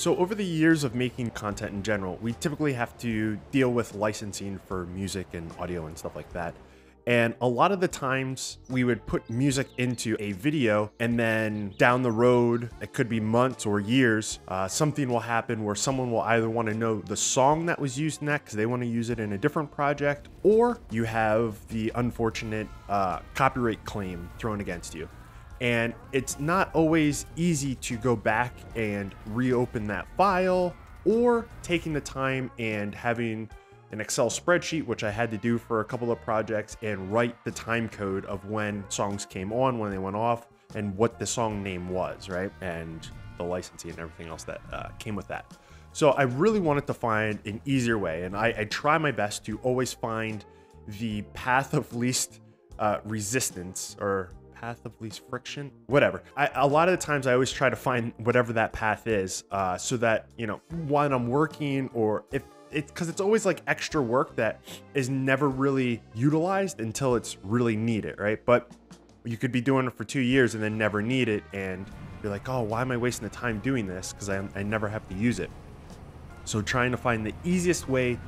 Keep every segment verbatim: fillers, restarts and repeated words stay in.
So over the years of making content in general, we typically have to deal with licensing for music and audio and stuff like that. And a lot of the times we would put music into a video, and then down the road, it could be months or years, uh, something will happen where someone will either want to know the song that was used in that because they want to use it in a different project, or you have the unfortunate uh, copyright claim thrown against you. And it's not always easy to go back and reopen that file, or taking the time and having an Excel spreadsheet, which I had to do for a couple of projects, and write the time code of when songs came on, when they went off, and what the song name was, right? And the licensing and everything else that uh, came with that. So I really wanted to find an easier way, and I, I try my best to always find the path of least uh, resistance, or path of least friction, whatever. I, a lot of the times I always try to find whatever that path is, uh, so that, you know, when I'm working, or if it's, because it's always like extra work that is never really utilized until it's really needed, right? But you could be doing it for two years and then never need it, and you're like, oh, why am I wasting the time doing this? Because I, I never have to use it. So trying to find the easiest way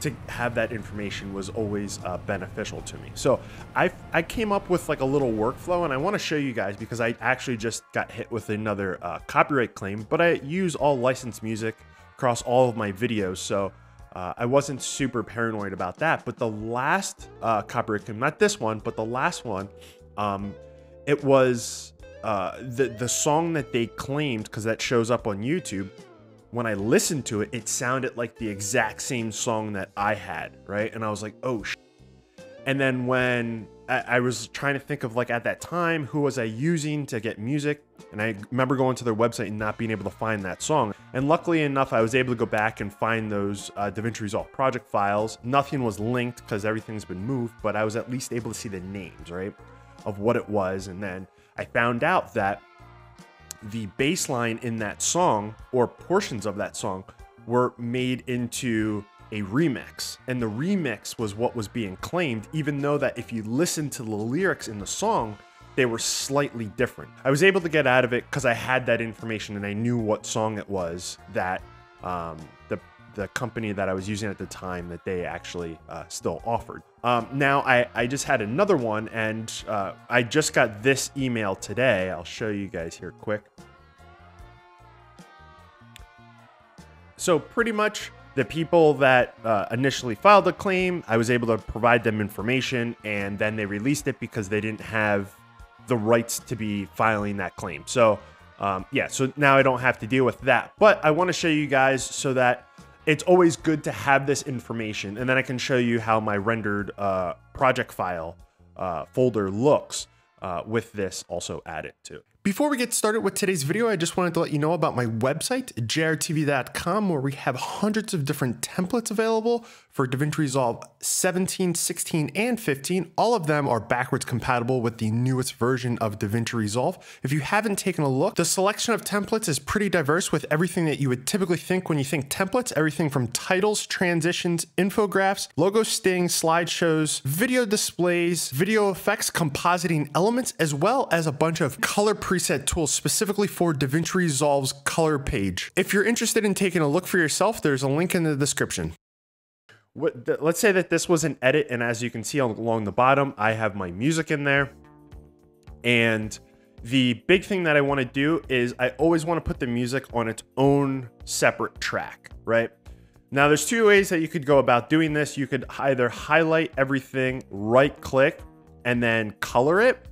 to have that information was always uh, beneficial to me. So I, I came up with like a little workflow, and I want to show you guys because I actually just got hit with another uh, copyright claim, but I use all licensed music across all of my videos. So Uh, I wasn't super paranoid about that, but the last uh, copyright claim, not this one, but the last one, um, it was uh, the, the song that they claimed, because that shows up on YouTube. When I listened to it, it sounded like the exact same song that I had, right? And I was like, oh, sh-. And then when I, I was trying to think of, like, at that time, who was I using to get music? And I remember going to their website and not being able to find that song. And luckily enough, I was able to go back and find those uh, DaVinci Resolve project files. Nothing was linked because everything's been moved, but I was at least able to see the names, right, of what it was. And then I found out that the bass line in that song, or portions of that song, were made into a remix, and the remix was what was being claimed, even though that if you listen to the lyrics in the song, they were slightly different. I was able to get out of it because I had that information and I knew what song it was that um, the, the company that I was using at the time, that they actually uh, still offered. Um, now I, I just had another one, and uh, I just got this email today. I'll show you guys here quick. So pretty much the people that uh, initially filed the claim, I was able to provide them information, and then they released it because they didn't have the rights to be filing that claim. So um, yeah, so now I don't have to deal with that, but I want to show you guys so that it's always good to have this information. And then I can show you how my rendered uh, project file uh, folder looks uh, with this also added to. Before we get started with today's video, I just wanted to let you know about my website, J R T V dot com, where we have hundreds of different templates available for DaVinci Resolve seventeen, sixteen, and fifteen. All of them are backwards compatible with the newest version of DaVinci Resolve. If you haven't taken a look, the selection of templates is pretty diverse, with everything that you would typically think when you think templates, everything from titles, transitions, infographics, logo stings, slideshows, video displays, video effects, compositing elements, as well as a bunch of color presets. Preset tools specifically for DaVinci Resolve's color page. If you're interested in taking a look for yourself, there's a link in the description. What the, let's say that this was an edit, and as you can see along the bottom, I have my music in there. And the big thing that I want to do is I always want to put the music on its own separate track, right? Now there's two ways that you could go about doing this. You could either highlight everything, right click, and then color it.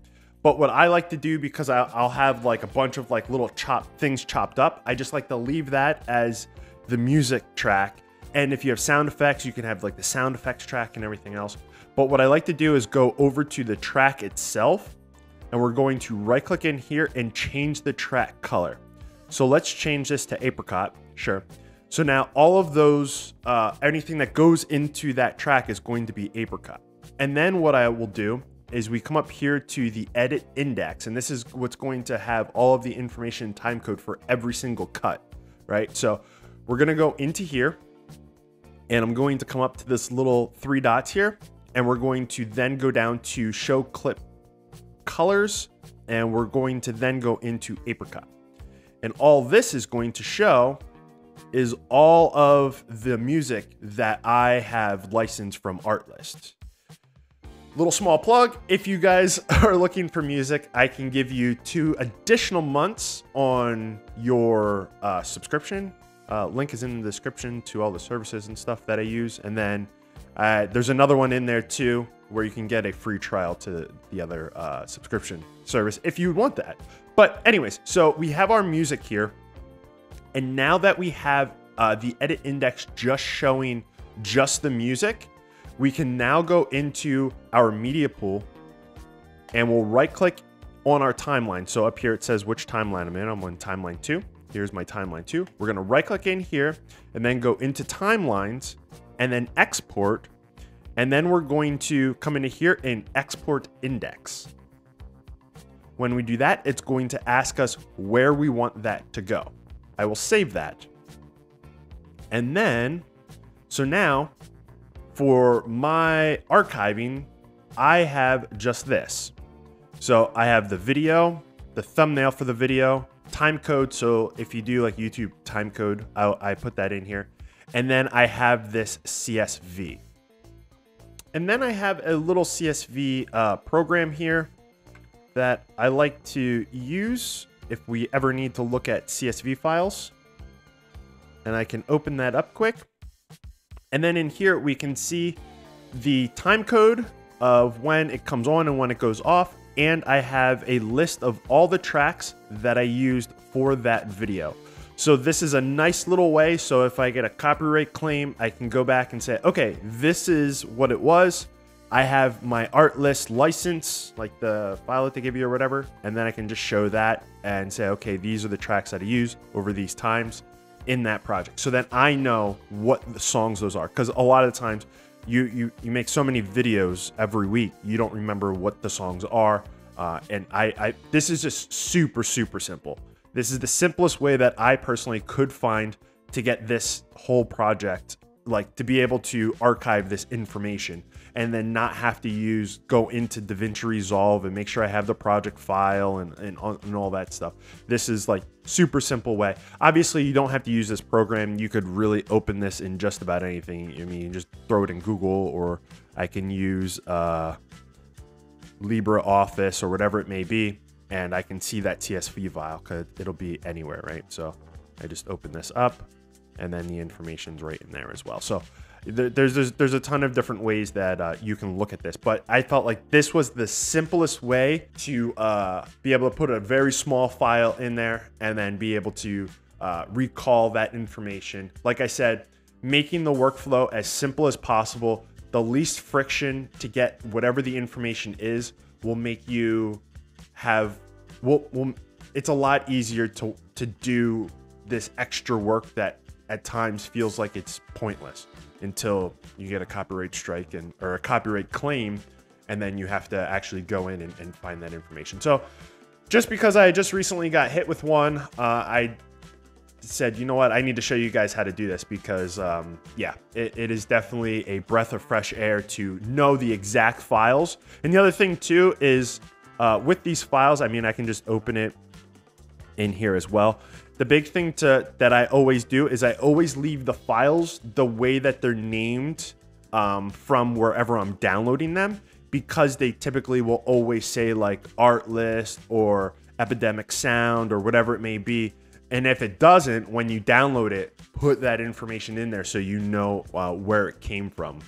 But what I like to do, because I'll have like a bunch of like little chop things chopped up, I just like to leave that as the music track. And if you have sound effects, you can have like the sound effects track and everything else. But what I like to do is go over to the track itself, and we're going to right click in here and change the track color. So let's change this to apricot. Sure. So now all of those, uh, anything that goes into that track is going to be apricot. And then what I will do is we come up here to the edit index, and this is what's going to have all of the information and time code for every single cut, right? So we're going to go into here, and I'm going to come up to this little three dots here, and we're going to then go down to show clip colors, and we're going to then go into apricot. And all this is going to show is all of the music that I have licensed from Artlist. Little small plug, if you guys are looking for music, I can give you two additional months on your uh, subscription. Uh, link is in the description to all the services and stuff that I use. And then uh, there's another one in there too, where you can get a free trial to the other uh, subscription service if you want that. But anyways, so we have our music here. And now that we have uh, the edit index just showing just the music, we can now go into our media pool and we'll right click on our timeline. So up here, it says which timeline I'm in. I'm on timeline two. Here's my timeline two. We're gonna right click in here and then go into timelines and then export. And then we're going to come into here and export index. When we do that, it's going to ask us where we want that to go. I will save that. And then, so now, for my archiving, I have just this. So I have the video, the thumbnail for the video, time code. So if you do like YouTube time code, I, I put that in here. And then I have this C S V. And then I have a little C S V uh, program here that I like to use if we ever need to look at C S V files. And I can open that up quick. And then in here, we can see the time code of when it comes on and when it goes off. And I have a list of all the tracks that I used for that video. So this is a nice little way. So if I get a copyright claim, I can go back and say, okay, this is what it was. I have my Artlist license, like the file that they give you or whatever. And then I can just show that and say, okay, these are the tracks that I use over these times in that project, so that I know what the songs those are. Because a lot of the times you, you you make so many videos every week, you don't remember what the songs are. Uh, and I, I this is just super, super simple. This is the simplest way that I personally could find to get this whole project, like to be able to archive this information and then not have to use, go into DaVinci Resolve and make sure I have the project file and, and, and all that stuff. This is like super simple way. Obviously you don't have to use this program. You could really open this in just about anything. I mean, you just throw it in Google, or I can use uh, LibreOffice or whatever it may be. And I can see that C S V file because it'll be anywhere, right? So I just open this up and then the information's right in there as well. So There's, there's, there's a ton of different ways that uh, you can look at this, but I felt like this was the simplest way to uh, be able to put a very small file in there and then be able to uh, recall that information. Like I said, making the workflow as simple as possible, the least friction to get whatever the information is will make you have, will, will, it's a lot easier to, to do this extra work that at times feels like it's pointless, until you get a copyright strike and or a copyright claim, and then you have to actually go in and, and find that information. So just because I just recently got hit with one, uh, I said, you know what, I need to show you guys how to do this, because um, yeah, it, it is definitely a breath of fresh air to know the exact files. And the other thing too is uh, with these files, I mean, I can just open it in here as well. The big thing to, that I always do is I always leave the files the way that they're named um, from wherever I'm downloading them, because they typically will always say like Artlist or Epidemic Sound or whatever it may be. And if it doesn't, when you download it, put that information in there so you know uh, where it came from.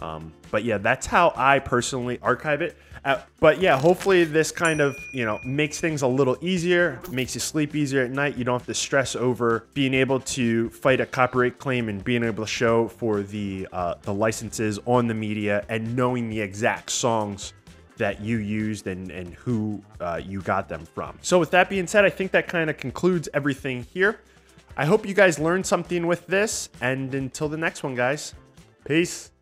Um, but yeah, that's how I personally archive it. Uh, but yeah, hopefully this kind of, you know, makes things a little easier, makes you sleep easier at night. You don't have to stress over being able to fight a copyright claim and being able to show for the, uh, the licenses on the media and knowing the exact songs that you used and, and who uh, you got them from. So with that being said, I think that kind of concludes everything here. I hope you guys learned something with this, and until the next one, guys, peace.